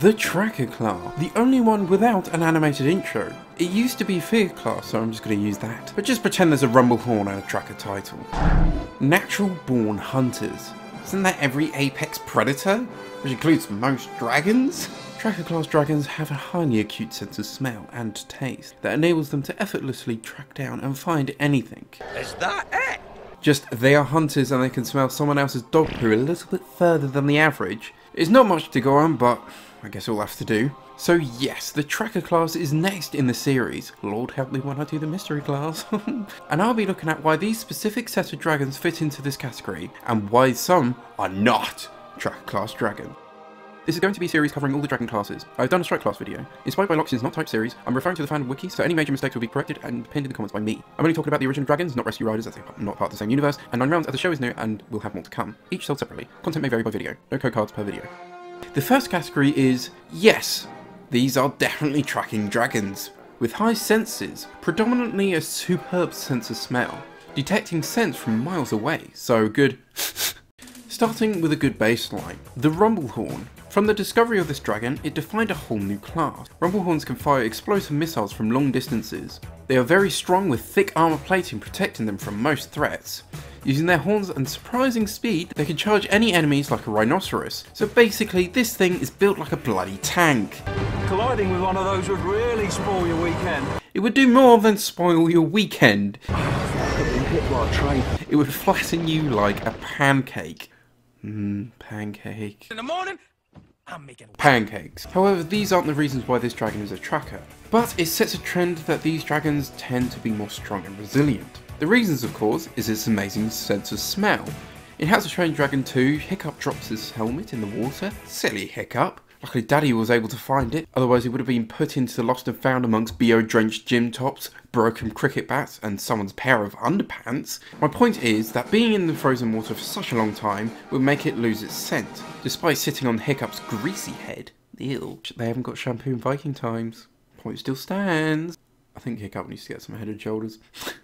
The Tracker Class, the only one without an animated intro. It used to be Fear Class, so I'm just going to use that. But just pretend there's a Rumblehorn and a Tracker title. Natural Born Hunters. Isn't that every apex predator? Which includes most dragons? Tracker Class dragons have a highly acute sense of smell and taste that enables them to effortlessly track down and find anything. Is that it? Just they are hunters and they can smell someone else's dog poo a little bit further than the average. It's not much to go on, but I guess we'll have to do. So yes, the Tracker Class is next in the series. Lord help me when I do the Mystery Class. And I'll be looking at why these specific set of dragons fit into this category and why some are not Tracker Class dragons. This is going to be a series covering all the dragon classes. I've done a strike class video. Inspired by Loxian's not type series, I'm referring to the fan wiki, so any major mistakes will be corrected and pinned in the comments by me. I'm only talking about the original dragons, not rescue riders, as they're not part of the same universe, and 9 rounds as the show is new and we'll have more to come. Each sold separately. Content may vary by video. No code cards per video. The first category is, yes, these are definitely tracking dragons. With high senses, predominantly a superb sense of smell, detecting scents from miles away, so good. Starting with a good baseline, the Rumblehorn. From the discovery of this dragon, it defined a whole new class. Rumblehorns can fire explosive missiles from long distances. They are very strong with thick armor plating protecting them from most threats. Using their horns and surprising speed, they can charge any enemies like a rhinoceros. So basically, this thing is built like a bloody tank. Colliding with one of those would really spoil your weekend. It would do more than spoil your weekend. It would flatten you like a pancake. Pancake. In the morning, I'm making pancakes. However, these aren't the reasons why this dragon is a tracker, but it sets a trend that these dragons tend to be more strong and resilient. The reasons, of course, is its amazing sense of smell. In How to Train Your Dragon 2, Hiccup drops his helmet in the water. Silly Hiccup. Luckily Daddy was able to find it, otherwise he would have been put into the lost and found amongst BO-drenched gym tops, broken cricket bats and someone's pair of underpants. My point is that being in the frozen water for such a long time would make it lose its scent, despite sitting on Hiccup's greasy head. Ew, they haven't got shampoo in Viking times. Point still stands. I think Hiccup needs to get some Head and Shoulders.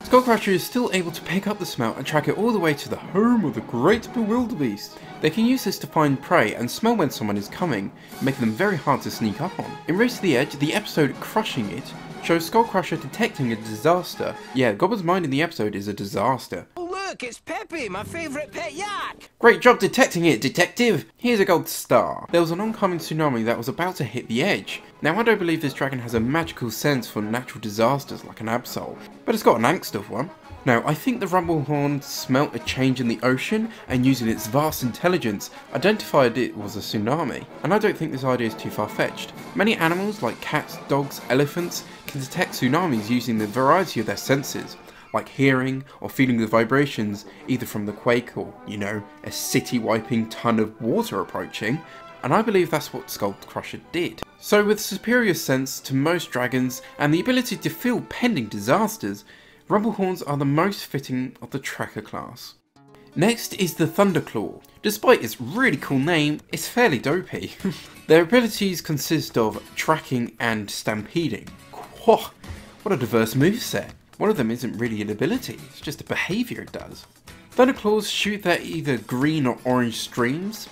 Skullcrusher is still able to pick up the smell and track it all the way to the home of the great bewilderbeast. They can use this to find prey and smell when someone is coming, making them very hard to sneak up on. In Race to the Edge, the episode Crushing It shows Skullcrusher detecting a disaster. Yeah, Goblin's mind in the episode is a disaster. Oh look, it's Peppy, my favourite pet yak! Great job detecting it, detective! Here's a gold star. There was an oncoming tsunami that was about to hit the edge. Now I don't believe this dragon has a magical sense for natural disasters like an Absol, but it's got an angst of one. Now, I think the Rumblehorn smelt a change in the ocean and using its vast intelligence identified it was a tsunami, and I don't think this idea is too far-fetched. Many animals like cats, dogs, elephants can detect tsunamis using the variety of their senses, like hearing or feeling the vibrations either from the quake or, you know, a city-wiping ton of water approaching, and I believe that's what Skullcrusher did. So with superior sense to most dragons and the ability to feel pending disasters, Rumblehorns are the most fitting of the Tracker class. Next is the Thunderclaw. Despite its really cool name, it's fairly dopey. Their abilities consist of tracking and stampeding. Whoa, what a diverse moveset. One of them isn't really an ability, it's just a behaviour it does. Thunderclaws shoot their either green or orange streams.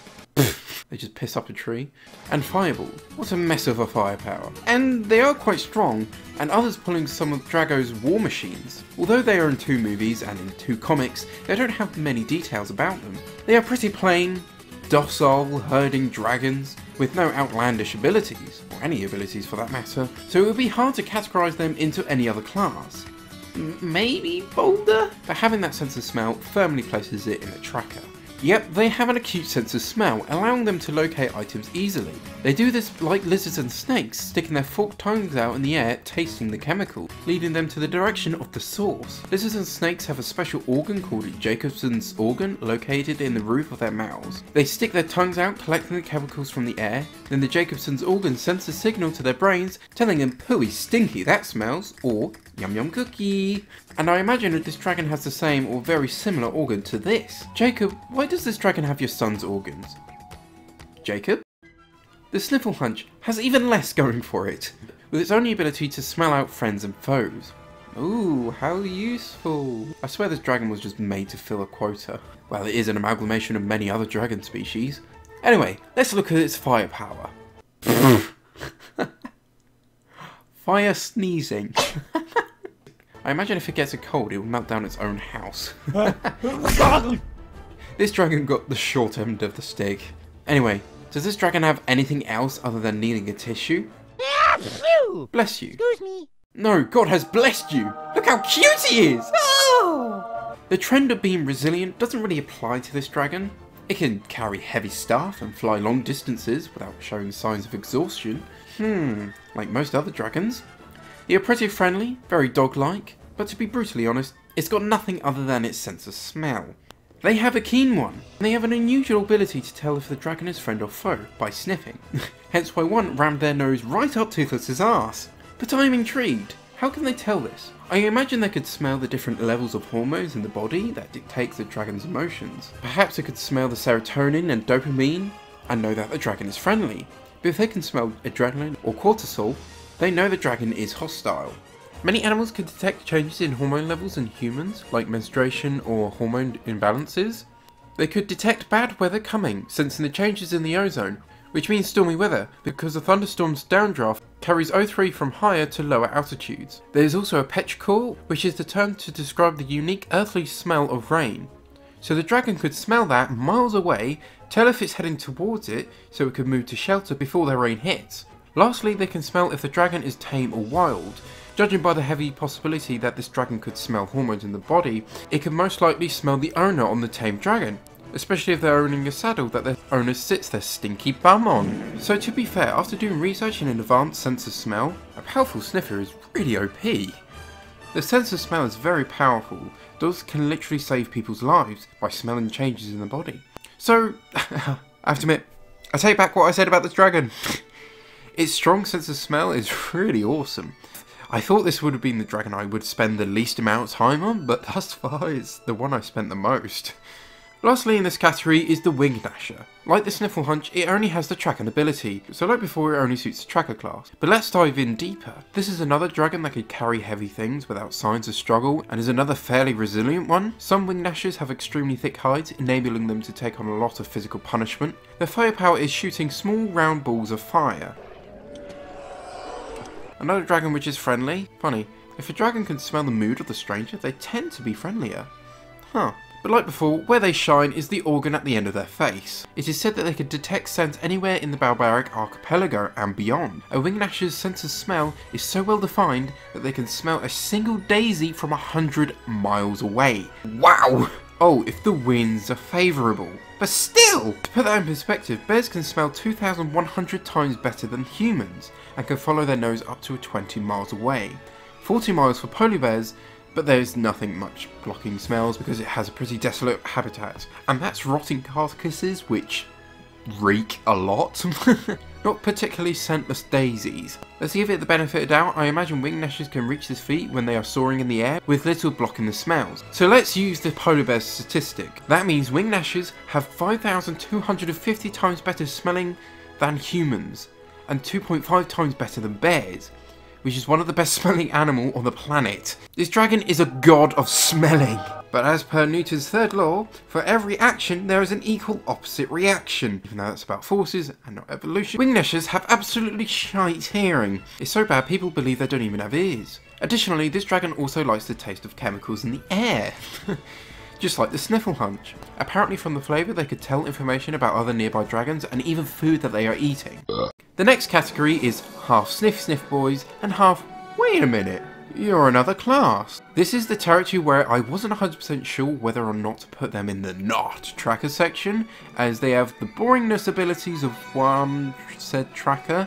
They just piss up a tree. And Fireball. What a mess of a firepower. And they are quite strong, and others pulling some of Drago's war machines. Although they are in 2 movies and in 2 comics, they don't have many details about them. They are pretty plain, docile, herding dragons, with no outlandish abilities, or any abilities for that matter, so it would be hard to categorise them into any other class. Maybe Boulder? But having that sense of smell firmly places it in the tracker. Yep, they have an acute sense of smell, allowing them to locate items easily. They do this like lizards and snakes, sticking their forked tongues out in the air, tasting the chemical, leading them to the direction of the source. Lizards and snakes have a special organ called Jacobson's organ, located in the roof of their mouths. They stick their tongues out, collecting the chemicals from the air, then the Jacobson's organ sends a signal to their brains, telling them, "Pooey, stinky, that smells," or "Yum yum cookie." And I imagine that this dragon has the same or very similar organ to this. Jacob, why does this dragon have your son's organs? Jacob? The Snifflehunch has even less going for it, with its only ability to smell out friends and foes. Ooh, how useful. I swear this dragon was just made to fill a quota. Well, it is an amalgamation of many other dragon species. Anyway, let's look at its firepower. Fire sneezing. I imagine if it gets a cold, it will melt down its own house. This dragon got the short end of the stick. Anyway, does this dragon have anything else other than needing a tissue? Bless you. Excuse me. No, God has blessed you. Look how cute he is. Oh. The trend of being resilient doesn't really apply to this dragon. It can carry heavy stuff and fly long distances without showing signs of exhaustion. Like most other dragons. They are pretty friendly, very dog-like, but to be brutally honest, it's got nothing other than its sense of smell. They have a keen one, and they have an unusual ability to tell if the dragon is friend or foe by sniffing. Hence why one rammed their nose right up Toothless's ass. But I'm intrigued. How can they tell this? I imagine they could smell the different levels of hormones in the body that dictates the dragon's emotions. Perhaps it could smell the serotonin and dopamine and know that the dragon is friendly. But if they can smell adrenaline or cortisol, they know the dragon is hostile. Many animals can detect changes in hormone levels in humans, like menstruation or hormone imbalances. They could detect bad weather coming, sensing the changes in the ozone, which means stormy weather, because a thunderstorm's downdraft carries O3 from higher to lower altitudes. There is also a petrichor, which is the term to describe the unique earthly smell of rain. So the dragon could smell that miles away, tell if it's heading towards it, so it could move to shelter before the rain hits. Lastly, they can smell if the dragon is tame or wild. Judging by the heavy possibility that this dragon could smell hormones in the body, it could most likely smell the owner on the tame dragon, especially if they're owning a saddle that their owner sits their stinky bum on. So to be fair, after doing research in an advanced sense of smell, a powerful sniffer is really OP. The sense of smell is very powerful. Dogs can literally save people's lives by smelling changes in the body. So, I have to admit, I take back what I said about this dragon. Its strong sense of smell is really awesome. I thought this would have been the dragon I would spend the least amount of time on, but thus far it's the one I spent the most. Lastly in this category is the Windgnasher. Like the Snifflehunch, it only has the Tracking ability, so like before it only suits the Tracker class. But let's dive in deeper. This is another dragon that could carry heavy things without signs of struggle, and is another fairly resilient one. Some Windgnashers have extremely thick hides, enabling them to take on a lot of physical punishment. Their firepower is shooting small round balls of fire. Another dragon which is friendly. Funny, if a dragon can smell the mood of the stranger, they tend to be friendlier. Huh. But like before, where they shine is the organ at the end of their face. It is said that they could detect scent anywhere in the Barbaric Archipelago and beyond. A Windgnasher's sense of smell is so well defined that they can smell a single daisy from 100 miles away. Wow! Oh, if the winds are favourable. But still! To put that in perspective, bears can smell 2,100 times better than humans, and can follow their nose up to 20 miles away. 40 miles for polar bears, but there's nothing much blocking smells because it has a pretty desolate habitat. And that's rotting carcasses, which reek a lot. Not particularly scentless daisies. Let's give it the benefit of doubt. I imagine Windgnashers can reach this feat when they are soaring in the air with little blocking the smells. So let's use the polar bear's statistic. That means Windgnashers have 5,250 times better smelling than humans, and 2.5 times better than bears, which is one of the best smelling animal on the planet. This dragon is a god of smelling. But as per Newton's third law, for every action there is an equal opposite reaction. Even though that's about forces and not evolution, Windgnashers have absolutely shite hearing. It's so bad people believe they don't even have ears. Additionally, this dragon also likes the taste of chemicals in the air. Just like the Snifflehunch. Apparently from the flavour they could tell information about other nearby dragons and even food that they are eating. The next category is half sniff sniff boys and half wait a minute, you're another class. This is the territory where I wasn't 100% sure whether or not to put them in the not tracker section, as they have the boringness abilities of one said tracker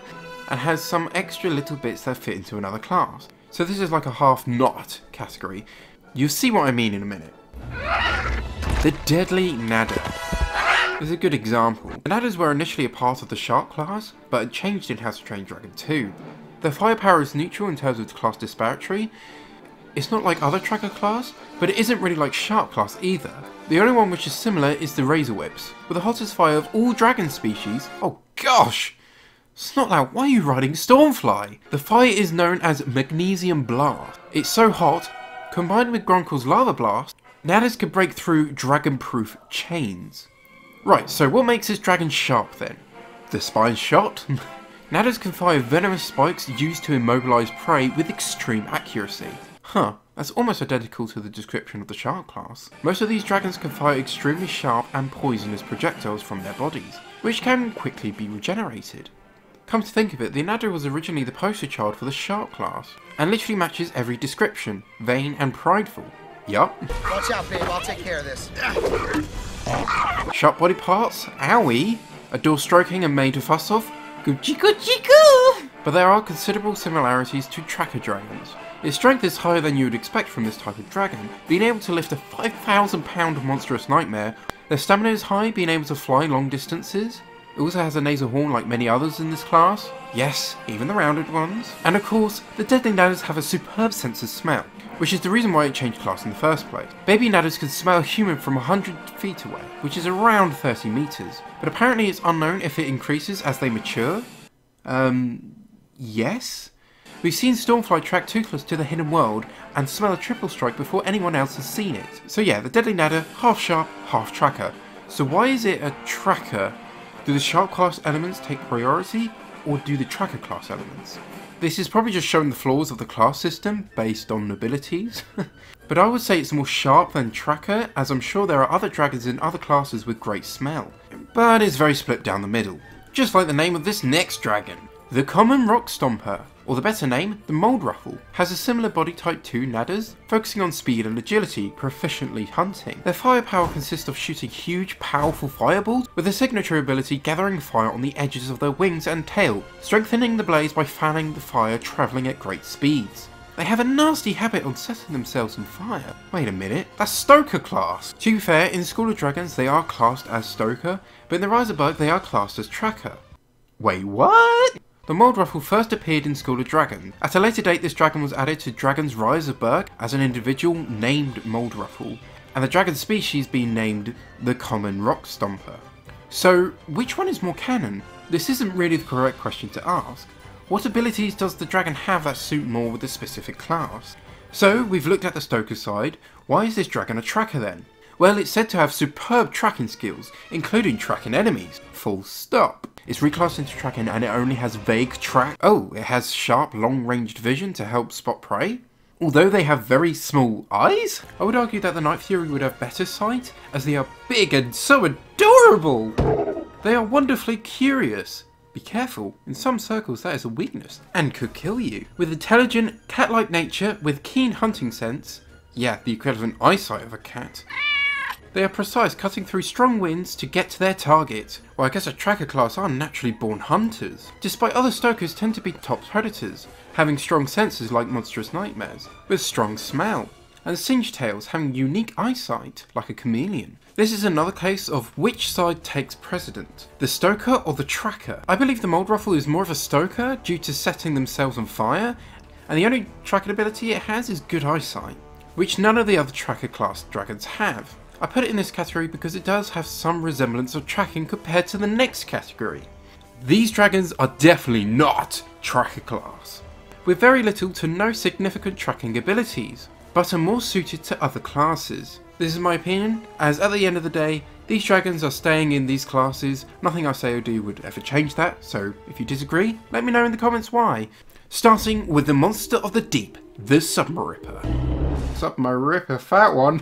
and has some extra little bits that fit into another class. So this is like a half not category. You'll see what I mean in a minute. The Deadly Nadder. This is a good example. The Nadders were initially a part of the Shark class, but it changed in How to Train Dragon 2. Their firepower is neutral in terms of the class disparity. It's not like other Tracker class, but it isn't really like Shark class either. The only one which is similar is the Razor Whips, with the hottest fire of all dragon species. Oh gosh! Snotlout, why are you riding Stormfly? The fire is known as Magnesium Blast. It's so hot, combined with Gronkle's Lava Blast, Nadders could break through dragon-proof chains. Right, so what makes this dragon sharp then? The spine shot? Nadders can fire venomous spikes used to immobilize prey with extreme accuracy. Huh, that's almost identical to the description of the shark class. Most of these dragons can fire extremely sharp and poisonous projectiles from their bodies, which can quickly be regenerated. Come to think of it, the Nadder was originally the poster child for the shark class, and literally matches every description, vain and prideful. Yup. Watch out, babe, I'll take care of this. Sharp body parts, owie, a dull stroking and made a fuss of, goochie goochie goo! But there are considerable similarities to tracker dragons. Its strength is higher than you would expect from this type of dragon, being able to lift a 5,000-pound monstrous nightmare. Their stamina is high, being able to fly long distances. It also has a nasal horn like many others in this class, yes, even the rounded ones. And of course, the Deadly Nadders have a superb sense of smell, which is the reason why it changed class in the first place. Baby Nadders can smell a human from 100 feet away, which is around 30 meters, but apparently it's unknown if it increases as they mature. Yes? We've seen Stormfly track Toothless to the hidden world and smell a triple strike before anyone else has seen it. So yeah, the Deadly Nadder, half sharp, half tracker. So why is it a tracker? Do the shark class elements take priority, or do the tracker class elements? This is probably just showing the flaws of the class system based on abilities, but I would say it's more sharp than tracker, as I'm sure there are other dragons in other classes with great smell, but it's very split down the middle, just like the name of this next dragon. The Common Rockstomper, or the better name, the Moldruffle, has a similar body type to Nadders, focusing on speed and agility, proficiently hunting. Their firepower consists of shooting huge, powerful fireballs, with their signature ability gathering fire on the edges of their wings and tail, strengthening the blaze by fanning the fire travelling at great speeds. They have a nasty habit on setting themselves on fire. Wait a minute, that's Stoker class! To be fair, in School of Dragons they are classed as Stoker, but in the Rise of Berk they are classed as Tracker. Wait, what? The Moldruffle first appeared in School of Dragons. At a later date, this dragon was added to Dragons Rise of Berk as an individual named Moldruffle, and the dragon species being named the Common Rockstomper. So, which one is more canon? This isn't really the correct question to ask. What abilities does the dragon have that suit more with the specific class? So, we've looked at the Stoker side. Why is this dragon a tracker then? Well, it's said to have superb tracking skills, including tracking enemies. Full stop. It's reclassed into tracking and it only has vague track. Oh, it has sharp, long-ranged vision to help spot prey. Although they have very small eyes? I would argue that the Night Fury would have better sight, as they are big and so adorable! They are wonderfully curious. Be careful, in some circles that is a weakness, and could kill you. With intelligent, cat-like nature, with keen hunting sense, yeah, the equivalent eyesight of a cat. They are precise, cutting through strong winds to get to their target. Well, I guess a tracker class are naturally born hunters, despite other stokers tend to be top predators, having strong senses like monstrous nightmares, with strong smell, and singetails having unique eyesight, like a chameleon. This is another case of which side takes precedent, the stoker or the tracker. I believe the Moldruffle is more of a stoker due to setting themselves on fire, and the only tracking ability it has is good eyesight, which none of the other tracker class dragons have. I put it in this category because it does have some resemblance of tracking compared to the next category. These dragons are definitely not tracker class, with very little to no significant tracking abilities, but are more suited to other classes. This is my opinion, as at the end of the day, these dragons are staying in these classes. Nothing I say or do would ever change that, so if you disagree, let me know in the comments why. Starting with the monster of the deep, the Submaripper. Submaripper, fat one.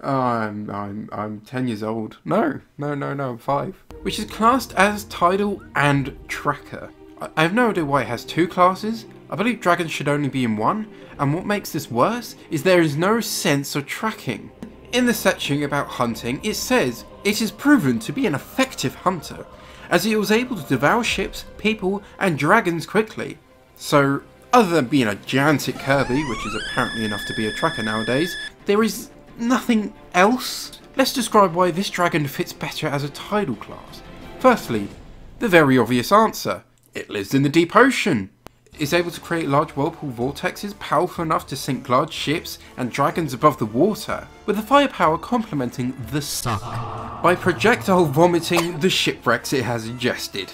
I'm 10 years old. No, I'm 5. Which is classed as Tidal and Tracker. I have no idea why it has two classes. I believe dragons should only be in one, and what makes this worse is there is no sense of tracking. In the section about hunting, it says, it is proven to be an effective hunter, as it was able to devour ships, people, and dragons quickly. So, other than being a gigantic Kirby, which is apparently enough to be a tracker nowadays, there is nothing else. Let's describe why this dragon fits better as a tidal class. Firstly, the very obvious answer. It lives in the deep ocean. It's able to create large whirlpool vortexes powerful enough to sink large ships and dragons above the water, with the firepower complementing the suck, by projectile vomiting the shipwrecks it has ingested.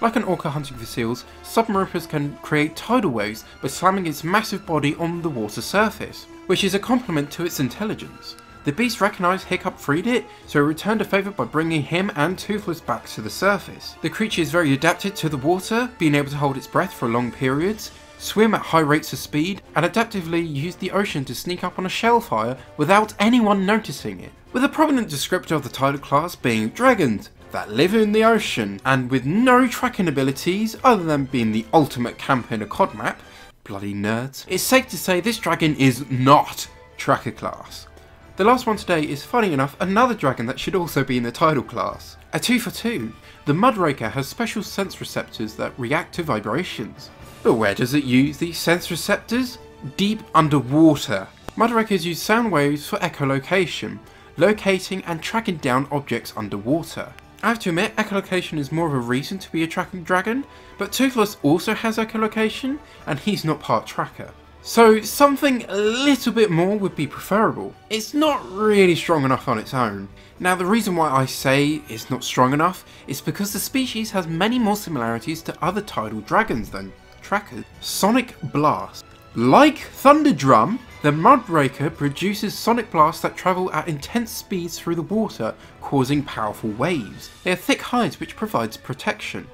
Like an orca hunting for seals, Submarippers can create tidal waves by slamming its massive body on the water surface, which is a compliment to its intelligence. The beast recognized Hiccup freed it, so it returned a favour by bringing him and Toothless back to the surface. The creature is very adapted to the water, being able to hold its breath for long periods, swim at high rates of speed, and adaptively use the ocean to sneak up on a shell fire without anyone noticing it. With a prominent descriptor of the title class being dragons that live in the ocean, and with no tracking abilities other than being the ultimate camp in a COD map, bloody nerds, it's safe to say this dragon is not Tracker Class. The last one today is, funny enough, another dragon that should also be in the title class. A 2 for 2, the Mudracker has special sense receptors that react to vibrations. But where does it use these sense receptors? Deep underwater. Mudrackers use sound waves for echolocation, locating and tracking down objects underwater. I have to admit, echolocation is more of a reason to be a tracking dragon, but Toothless also has echolocation, and he's not part tracker. So something a little bit more would be preferable. It's not really strong enough on its own. Now the reason why I say it's not strong enough is because the species has many more similarities to other tidal dragons than trackers. Sonic Blast. Like Thunderdrum, the Mudracker produces sonic blasts that travel at intense speeds through the water, causing powerful waves. They have thick hides which provides protection.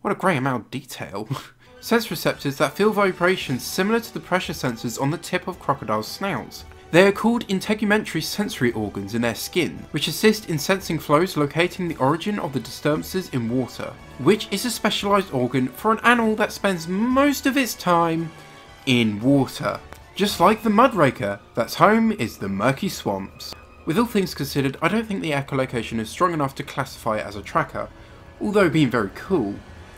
What a grey amount of detail. Sense receptors that feel vibrations similar to the pressure sensors on the tip of crocodiles' snouts. They are called integumentary sensory organs in their skin, which assist in sensing flows locating the origin of the disturbances in water, which is a specialised organ for an animal that spends most of its time in water. Just like the Mudracker, that's home is the murky swamps. With all things considered, I don't think the echolocation is strong enough to classify it as a tracker, although being very cool.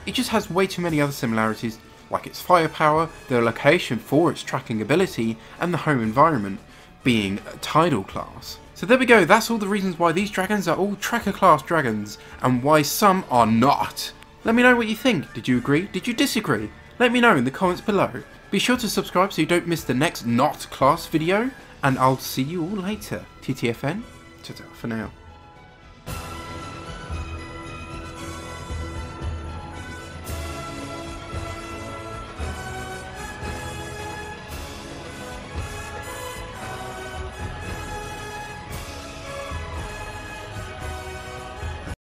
It just has way too many other similarities, like its firepower, the location for its tracking ability, and the home environment, being a tidal class. So there we go, that's all the reasons why these dragons are all tracker class dragons, and why some are not. Let me know what you think. Did you agree? Did you disagree? Let me know in the comments below. Be sure to subscribe so you don't miss the next not class video, and I'll see you all later. TTFN, ta-ta for now.